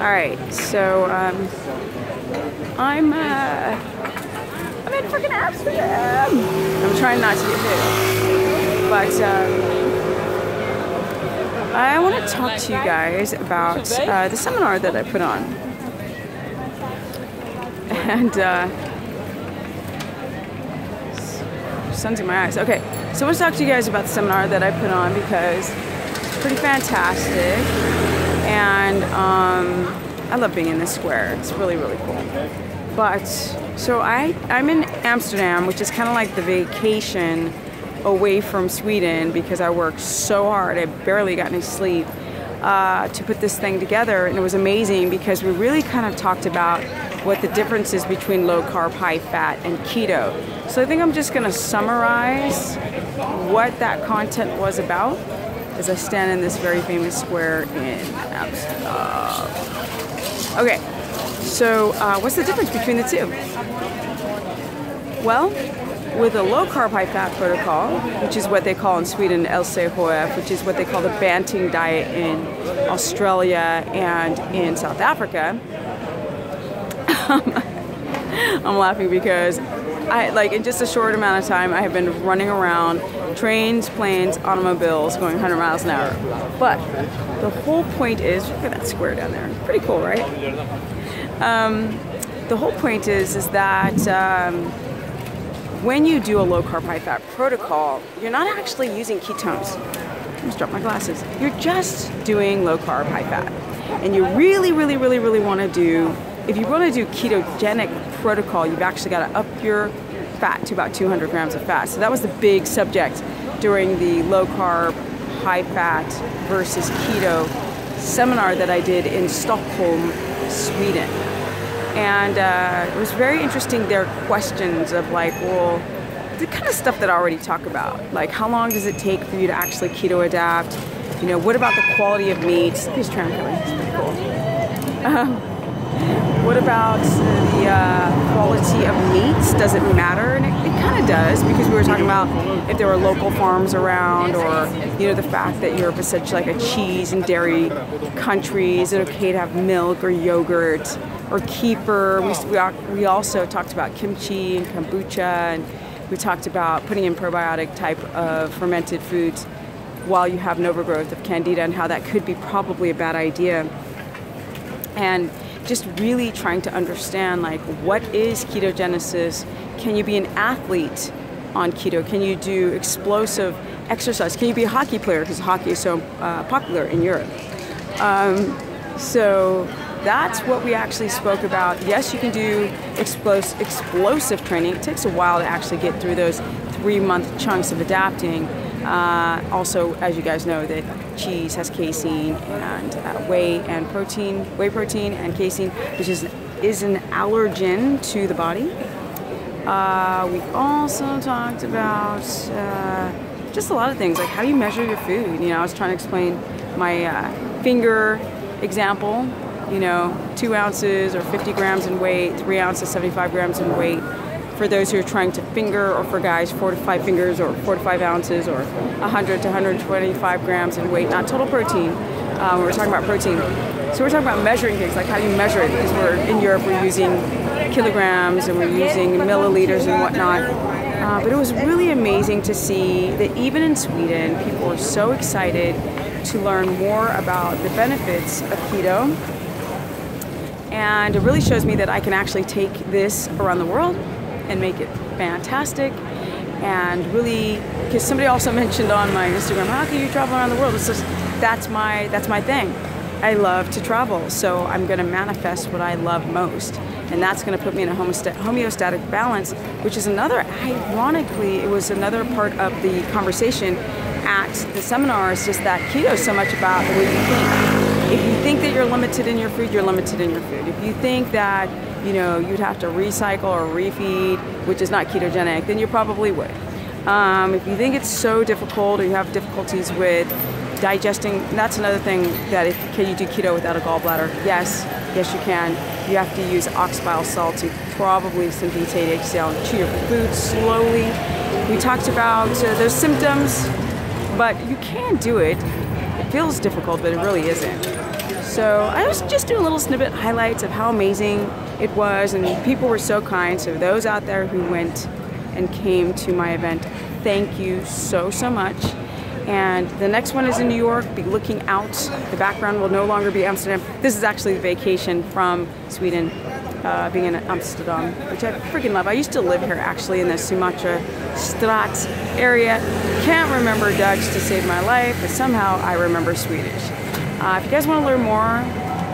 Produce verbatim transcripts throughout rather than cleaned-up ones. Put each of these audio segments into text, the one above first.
Alright, so, um, I'm, uh, I'm in freaking Amsterdam! I'm trying not to get hit. But, um, I want to talk to you guys about, uh, the seminar that I put on. And, uh, sun's in my eyes. Okay, so I want to talk to you guys about the seminar that I put on because it's pretty fantastic. And um, I love being in this square. It's really, really cool. But, so I, I'm in Amsterdam, which is kind of like the vacation away from Sweden because I worked so hard. I barely got any sleep uh, to put this thing together. And it was amazing because we really kind of talked about what the difference is between low-carb, high-fat, and keto. So I think I'm just going to summarize what that content was about as I stand in this very famous square in Amsterdam. Okay, so uh, what's the difference between the two? Well, with a low-carb, high-fat protocol, which is what they call in Sweden L C H F, which is what they call the Banting Diet in Australia and in South Africa. I'm laughing because I, like, in just a short amount of time, I have been running around trains, planes, automobiles, going a hundred miles an hour. But the whole point is, look at that square down there. Pretty cool, right? Um, the whole point is, is that um, when you do a low-carb, high-fat protocol, you're not actually using ketones. I just dropped my glasses. You're just doing low-carb, high-fat. And you really, really, really, really want to do, if you want to do ketogenic protocol, you've actually got to up your fat to about two hundred grams of fat. So that was the big subject during the low carb, high fat versus keto seminar that I did in Stockholm, Sweden. And uh, it was very interesting, their questions of like, well, the kind of stuff that I already talk about, like how long does it take for you to actually keto adapt? You know, what about the quality of meats? Here's trying to come in, it's pretty cool. Um, What about the uh, quality of meats? Does it matter? And it, it kind of does, because we were talking about if there were local farms around, or you know, the fact that Europe is such like a cheese and dairy country. Is it okay to have milk or yogurt or kefir? We, we, we also talked about kimchi and kombucha, and we talked about putting in probiotic type of fermented foods while you have an overgrowth of candida, and how that could be probably a bad idea. And just really trying to understand, like, what is ketogenesis? Can you be an athlete on keto? Can you do explosive exercise? Can you be a hockey player? Because hockey is so uh, popular in Europe. Um, so that's what we actually spoke about. Yes, you can do explos explosive training. It takes a while to actually get through those three-month chunks of adapting. Uh, also, as you guys know, that cheese has casein and uh, whey and protein, whey protein and casein, which is is an allergen to the body. Uh, we also talked about uh, just a lot of things, like how you measure your food. You know, I was trying to explain my uh, finger example. You know, two ounces or fifty grams in weight, three ounces, seventy-five grams in weight. For those who are trying to finger, or for guys, four to five fingers, or four to five ounces, or one hundred to one hundred twenty-five grams in weight, not total protein. Um, we're talking about protein. So we're talking about measuring things, like how do you measure it? Because we're in Europe, we're using kilograms, and we're using milliliters and whatnot. Uh, but it was really amazing to see that even in Sweden, people are so excited to learn more about the benefits of keto. And it really shows me that I can actually take this around the world and make it fantastic. And really, because somebody also mentioned on my Instagram, how can you travel around the world? It's just, that's my, that's my thing. I love to travel, so I'm gonna manifest what I love most. And that's gonna put me in a homeostatic balance, which is another, ironically, it was another part of the conversation at the seminar, is just that keto is so much about the way you think. If you think that you're limited in your food, you're limited in your food. If you think that, you know, you'd have to recycle or refeed, which is not ketogenic, then you probably would. Um, if you think it's so difficult, or you have difficulties with digesting, that's another thing, that if, can you do keto without a gallbladder? Yes, yes you can. You have to use ox bile salts and probably some betaine H C L and chew your food slowly. We talked about uh, those symptoms, but you can do it. It feels difficult, but it really isn't. So I was just doing little snippet highlights of how amazing it was, and people were so kind. So those out there who went and came to my event, thank you so, so much. And the next one is in New York. Be looking out. The background will no longer be Amsterdam. This is actually the vacation from Sweden, uh, being in Amsterdam, which I freaking love. I used to live here, actually, in the Sumatrastraat area. Can't remember Dutch to save my life, but somehow I remember Swedish. Uh, if you guys want to learn more,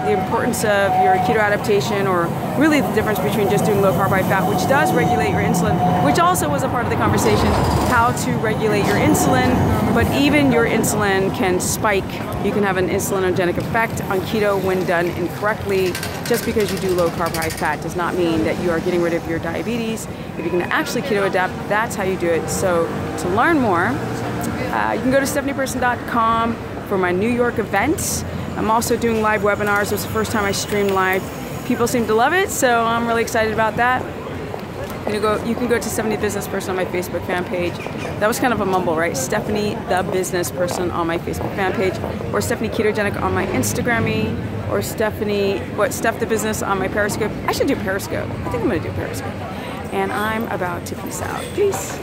the importance of your keto adaptation, or really the difference between just doing low carb high fat, which does regulate your insulin, which also was a part of the conversation, how to regulate your insulin, but even your insulin can spike. You can have an insulinogenic effect on keto when done incorrectly. Just because you do low carb high fat does not mean that you are getting rid of your diabetes. If you can actually keto adapt, that's how you do it. So to learn more, uh, you can go to stephanie person dot com for my New York events. I'm also doing live webinars. It was the first time I streamed live. People seem to love it, so I'm really excited about that. You can go, you can go to Stephanie the Business Person on my Facebook fan page. That was kind of a mumble, right? Stephanie the Business Person on my Facebook fan page, or Stephanie Ketogenic on my Instagram-y, or Stephanie, what, Steph the Business on my Periscope. I should do Periscope. I think I'm gonna do Periscope. And I'm about to peace out. Peace.